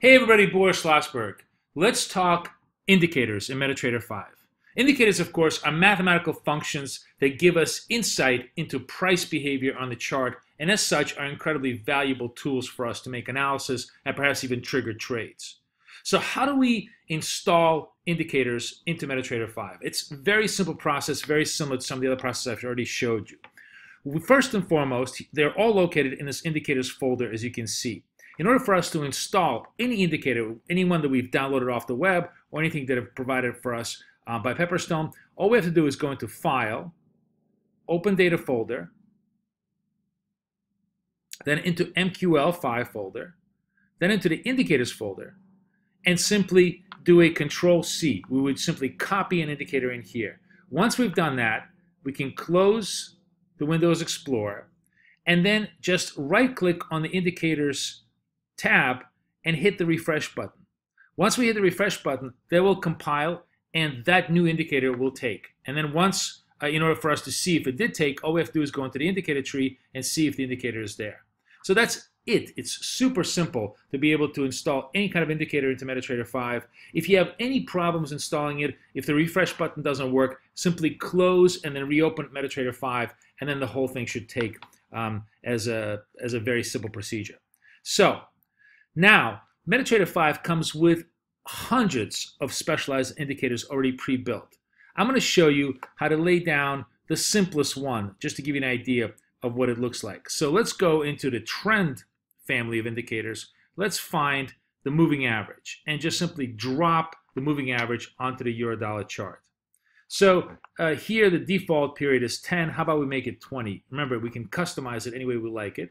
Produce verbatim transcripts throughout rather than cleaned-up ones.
Hey everybody, Boris Schlossberg. Let's talk indicators in MetaTrader five. Indicators, of course, are mathematical functions that give us insight into price behavior on the chart, and as such are incredibly valuable tools for us to make analysis and perhaps even trigger trades. So how do we install indicators into MetaTrader five? It's a very simple process, very similar to some of the other processes I've already showed you. First and foremost, they're all located in this indicators folder, as you can see. In order for us to install any indicator, any one that we've downloaded off the web or anything that have provided for us uh, by Pepperstone, all we have to do is go into File, Open Data Folder, then into M Q L five folder, then into the Indicators folder, and simply do a Control C. We would simply copy an indicator in here. Once we've done that, we can close the Windows Explorer and then just right-click on the Indicators tab and hit the refresh button. Once we hit the refresh button, they will compile and that new indicator will take. And then once, uh, in order for us to see if it did take, all we have to do is go into the indicator tree and see if the indicator is there. So that's it. It's super simple to be able to install any kind of indicator into MetaTrader five. If you have any problems installing it, if the refresh button doesn't work, simply close and then reopen MetaTrader five, and then the whole thing should take um, as a, as a very simple procedure. So, now, MetaTrader five comes with hundreds of specialized indicators already pre-built. I'm going to show you how to lay down the simplest one, just to give you an idea of what it looks like. So let's go into the trend family of indicators. Let's find the moving average and just simply drop the moving average onto the Euro-dollar chart. So uh, here the default period is ten. How about we make it twenty? Remember, we can customize it any way we like it.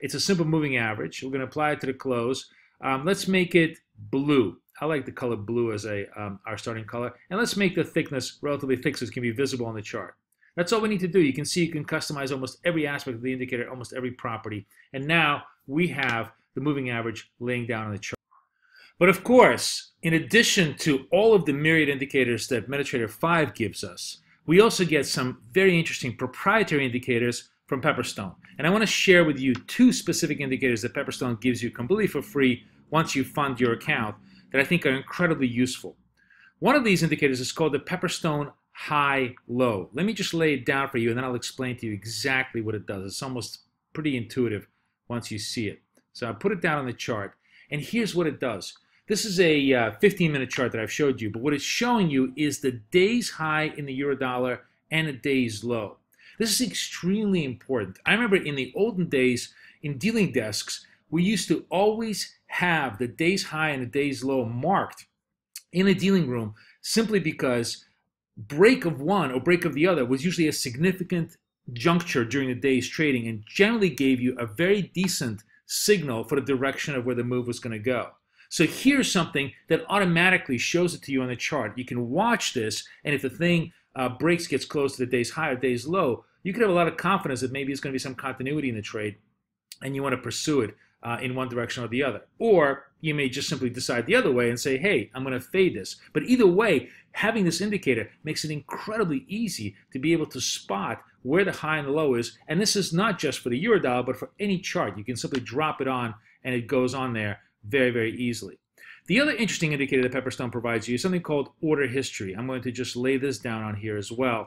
It's a simple moving average. We're going to apply it to the close. Um, let's make it blue. I like the color blue as a, um, our starting color. And let's make the thickness relatively thick so it can be visible on the chart. That's all we need to do. You can see you can customize almost every aspect of the indicator, almost every property. And now we have the moving average laying down on the chart. But of course, in addition to all of the myriad indicators that MetaTrader five gives us, we also get some very interesting proprietary indicators from Pepperstone. And I want to share with you two specific indicators that Pepperstone gives you completely for free once you fund your account that I think are incredibly useful. One of these indicators is called the Pepperstone High-Low. Let me just lay it down for you and then I'll explain to you exactly what it does. It's almost pretty intuitive once you see it. So I put it down on the chart and here's what it does. This is a uh, fifteen minute chart that I've showed you, but what it's showing you is the day's high in the Euro-dollar and the day's low. This is extremely important. I remember in the olden days, in dealing desks, we used to always have the day's high and the day's low marked in the dealing room simply because break of one or break of the other was usually a significant juncture during the day's trading and generally gave you a very decent signal for the direction of where the move was going to go. So here's something that automatically shows it to you on the chart. You can watch this, and if the thing Uh, breaks gets close to the day's high or day's low, you could have a lot of confidence that maybe there's going to be some continuity in the trade and you want to pursue it uh, in one direction or the other. Or you may just simply decide the other way and say, hey, I'm going to fade this. But either way, having this indicator makes it incredibly easy to be able to spot where the high and the low is. And this is not just for the Euro-dollar, but for any chart. You can simply drop it on and it goes on there very, very easily. The other interesting indicator that Pepperstone provides you is something called order history. I'm going to just lay this down on here as well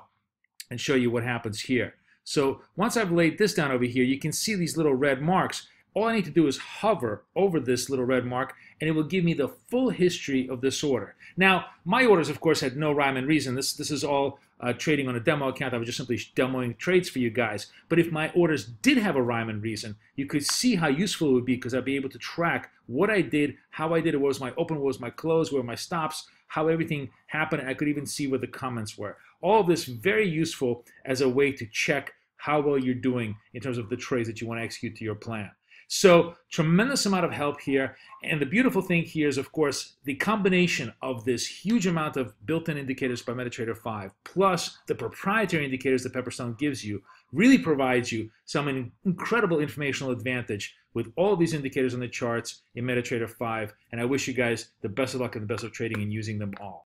and show you what happens here. So once I've laid this down over here, you can see these little red marks. All I need to do is hover over this little red mark and it will give me the full history of this order. Now, my orders, of course, had no rhyme and reason. This, this is all uh, trading on a demo account. I was just simply demoing trades for you guys. But if my orders did have a rhyme and reason, you could see how useful it would be because I'd be able to track what I did, how I did it, what was my open, what was my close, where were my stops, how everything happened, and I could even see what the comments were. All of this very useful as a way to check how well you're doing in terms of the trades that you want to execute to your plan. So tremendous amount of help here, and the beautiful thing here is, of course, the combination of this huge amount of built-in indicators by MetaTrader five plus the proprietary indicators that Pepperstone gives you really provides you some incredible informational advantage with all these indicators on the charts in MetaTrader five, and I wish you guys the best of luck and the best of trading in using them all.